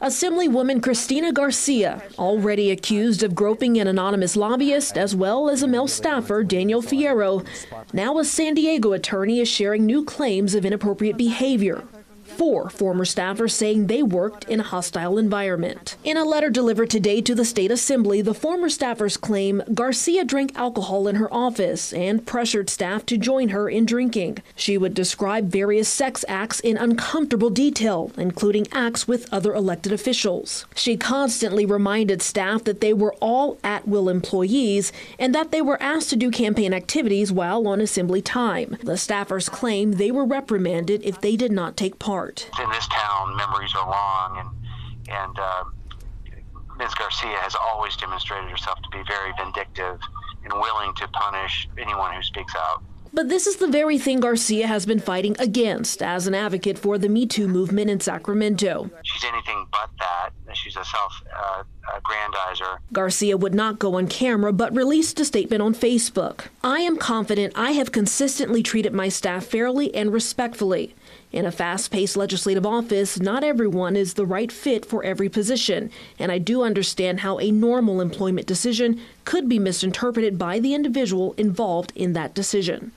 Assemblywoman Cristina Garcia, already accused of groping an anonymous lobbyist as well as a male staffer, Daniel Fierro, now a San Diego attorney, is sharing new claims of inappropriate behavior. 4 former staffers saying they worked in a hostile environment. In a letter delivered today to the state assembly, the former staffers claim Garcia drank alcohol in her office and pressured staff to join her in drinking. She would describe various sex acts in uncomfortable detail, including acts with other elected officials. She constantly reminded staff that they were all at-will employees and that they were asked to do campaign activities while on assembly time. The staffers claim they were reprimanded if they did not take part. In this town, memories are long, and Ms. Garcia has always demonstrated herself to be very vindictive and willing to punish anyone who speaks out. But this is the very thing Garcia has been fighting against as an advocate for the Me Too movement in Sacramento. She's anything but that. She's a self-aggrandizer. Garcia would not go on camera, but released a statement on Facebook. "I am confident I have consistently treated my staff fairly and respectfully. In a fast-paced legislative office, not everyone is the right fit for every position, and I do understand how a normal employment decision could be misinterpreted by the individual involved in that decision."